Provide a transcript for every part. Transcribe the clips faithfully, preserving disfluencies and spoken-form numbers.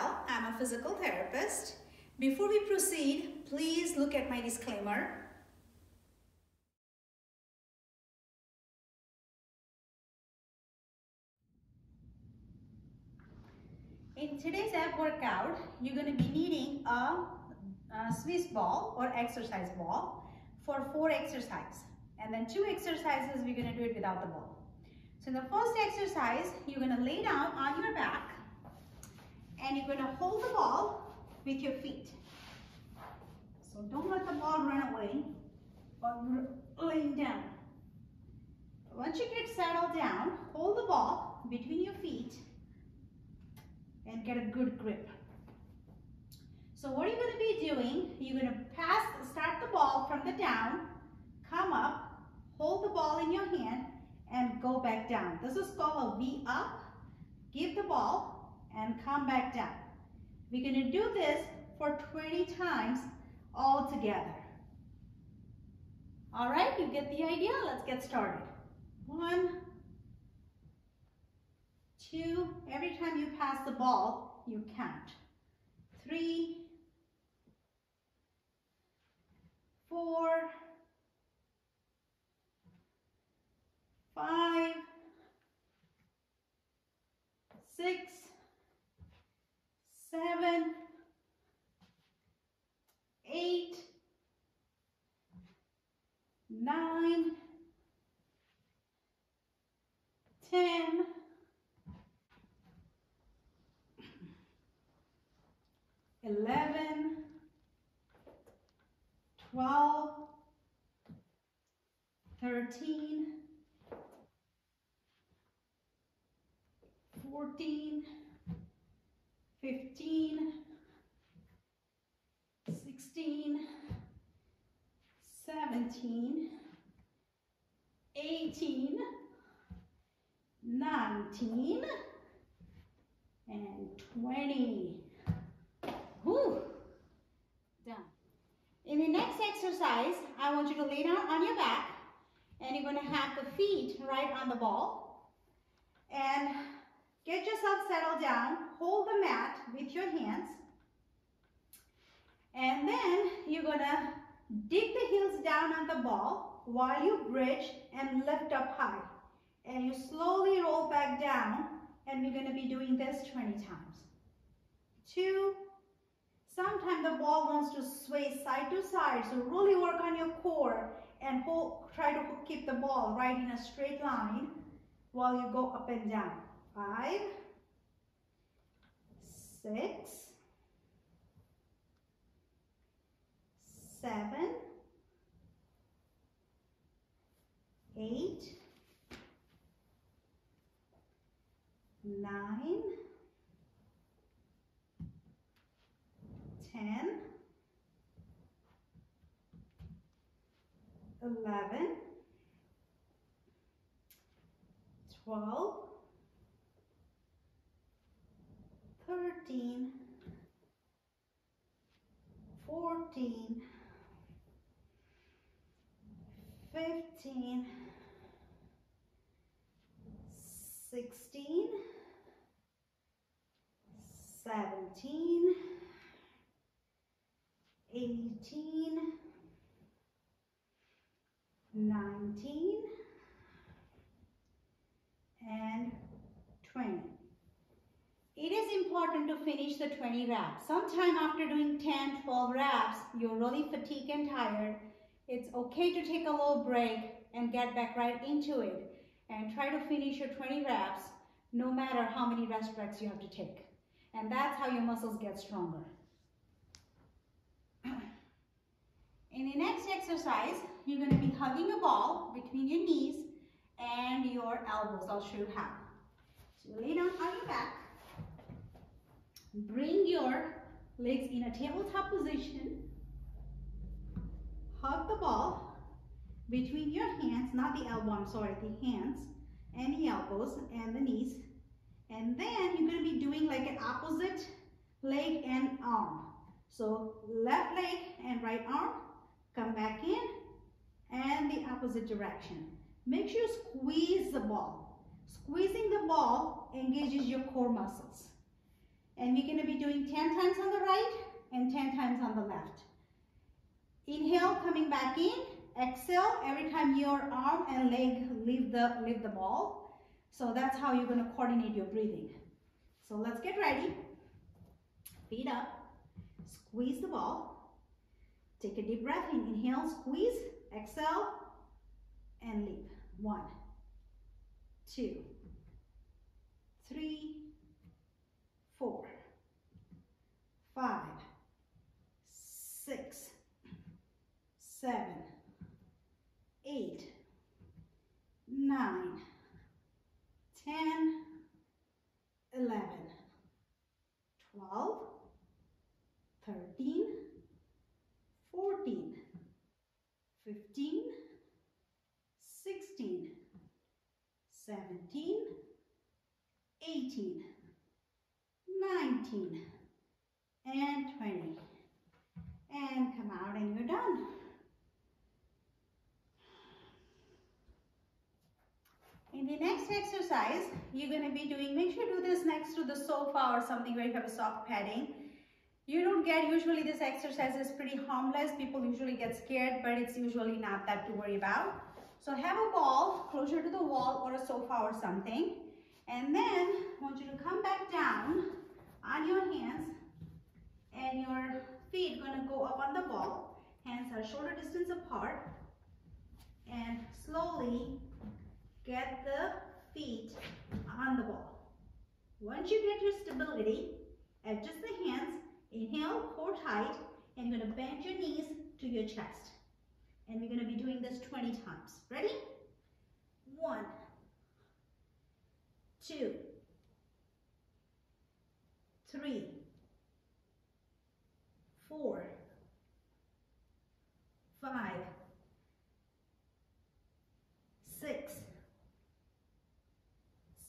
Patel. I'm a physical therapist. Before we proceed, please look at my disclaimer. In today's ab workout, you're going to be needing a, a Swiss ball or exercise ball for four exercises. And then two exercises, we're going to do it without the ball. So in the first exercise, you're going to lay down on your back and you're going to hold the ball with your feet. So don't let the ball run away while you're laying down. Once you get settled down, hold the ball between your feet and get a good grip. So what you're going to be doing, you're going to pass, start the ball from the down, come up, hold the ball in your hand, and go back down. This is called a V up. Give the ball and come back down. We're going to do this for twenty times all together. All right, you get the idea? Let's get started. One, two, every time you pass the ball, you count. Three, four, five, six, seven, eight, nine, ten, eleven, twelve, thirteen, fourteen, fifteen, sixteen, seventeen, eighteen, nineteen, and twenty. Whew. Done. In the next exercise, I want you to lay down on your back and you're going to have the feet right on the ball. And get yourself settled down, hold the mat with your hands, and then you're going to dig the heels down on the ball while you bridge and lift up high. And you slowly roll back down, and we're going to be doing this twenty times. Two, sometimes the ball wants to sway side to side, so really work on your core and hold, try to keep the ball right in a straight line while you go up and down. Five, six, seven, eight, nine, ten, eleven, twelve, thirteen, fourteen, fifteen, sixteen, seventeen, eighteen, nineteen, and twenty. It is important to finish the twenty reps. Sometime after doing ten, twelve reps, you're really fatigued and tired. It's okay to take a little break and get back right into it. And try to finish your twenty reps, no matter how many rest breaks you have to take. And that's how your muscles get stronger. In the next exercise, you're going to be hugging the ball between your knees and your elbows. I'll show you how. So lay down on your back. Bring your legs in a tabletop position. Hug the ball between your hands, not the elbow, I'm sorry, the hands and the elbows and the knees. And then you're going to be doing like an opposite leg and arm. So left leg and right arm, come back in and the opposite direction. Make sure you squeeze the ball. Squeezing the ball engages your core muscles. And we're gonna be doing ten times on the right and ten times on the left. Inhale, coming back in. Exhale, every time your arm and leg leave the, leave the ball. So that's how you're gonna coordinate your breathing. So let's get ready. Feet up, squeeze the ball. Take a deep breath in. Inhale, squeeze, exhale, and leap. One, two, three, four, five, six, seven, eight, nine, ten, eleven, twelve, thirteen, fourteen, fifteen, sixteen, seventeen, eighteen, nineteen, and twenty. And come out and you're done. In the next exercise, you're going to be doing, make sure you do this next to the sofa or something where you have a soft padding. You don't get, usually this exercise is pretty harmless. People usually get scared, but it's usually not that to worry about. So have a ball closer to the wall or a sofa or something. And then I want you to come back down on your hands and your feet are going to go up on the ball. Hands are shoulder distance apart. And slowly get the feet on the ball. Once you get your stability, adjust the hands, inhale, core tight, and you're going to bend your knees to your chest. And we're going to be doing this twenty times. Ready? One, two, three, four, five, six,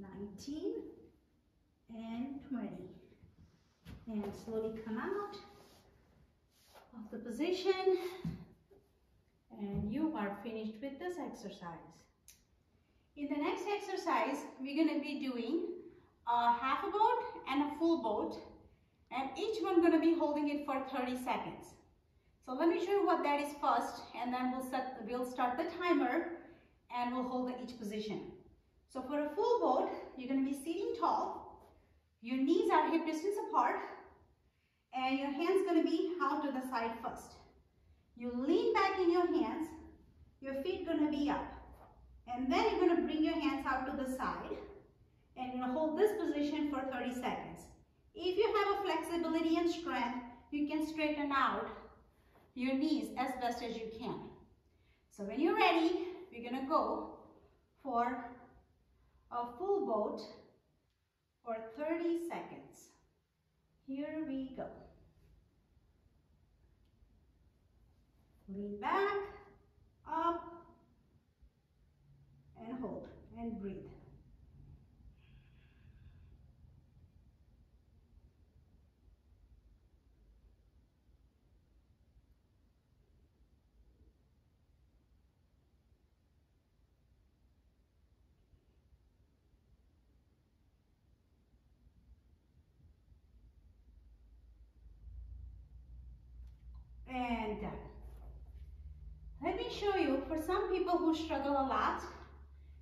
nineteen, and twenty. And slowly come out of the position, and you are finished with this exercise. In the next exercise, we're going to be doing a half a boat and a full boat, and each one going to be holding it for thirty seconds. So let me show you what that is first, and then we'll set we'll start the timer and we'll hold each position. So for a full boat, you're going to be sitting tall, your knees are hip distance apart, and your hands going to be out to the side first. You lean back in your hands, your feet going to be up, and then you're going to bring your hands out to the side, and you're going to hold this position for thirty seconds. If you have a flexibility and strength, you can straighten out your knees as best as you can. So when you're ready, we're going to go for a full boat for thirty seconds. Here we go. Lean back, up, and hold, and breathe. And done. Let me show you, for some people who struggle a lot,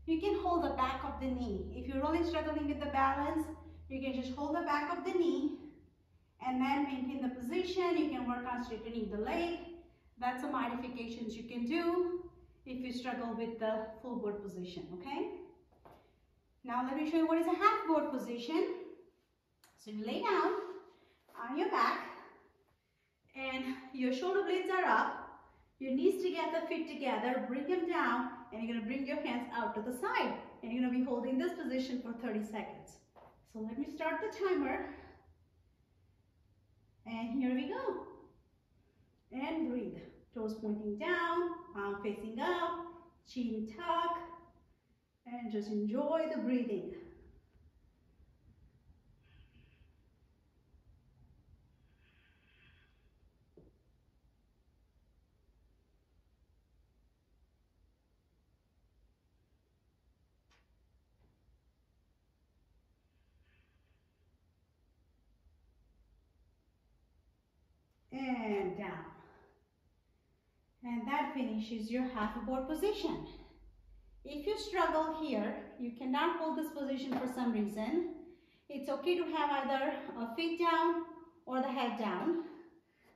you can hold the back of the knee. If you're really struggling with the balance, you can just hold the back of the knee and then maintain the position. You can work on straightening the leg. That's some modifications you can do if you struggle with the full boat position, okay? Now let me show you what is a half boat position. So you lay down on your back, and your shoulder blades are up, your knees together, feet together, bring them down, and you're going to bring your hands out to the side, and you're going to be holding this position for thirty seconds. So let me start the timer. toes pointing down, palm facing up, chin tuck, and just enjoy the breathing. And down. And that finishes your half board position. If you struggle here, you cannot hold this position for some reason, it's okay to have either a feet down or the head down.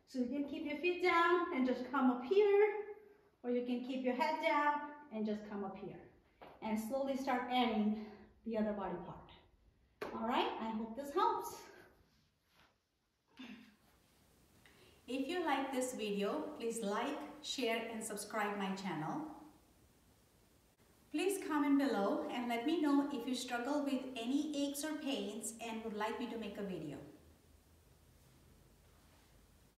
So you can keep your feet down and just come up here, or you can keep your head down and just come up here. And slowly start adding the other body part. All right, I hope this helps. If you like this video, please like, share, and subscribe my channel. Please comment below and let me know if you struggle with any aches or pains and would like me to make a video.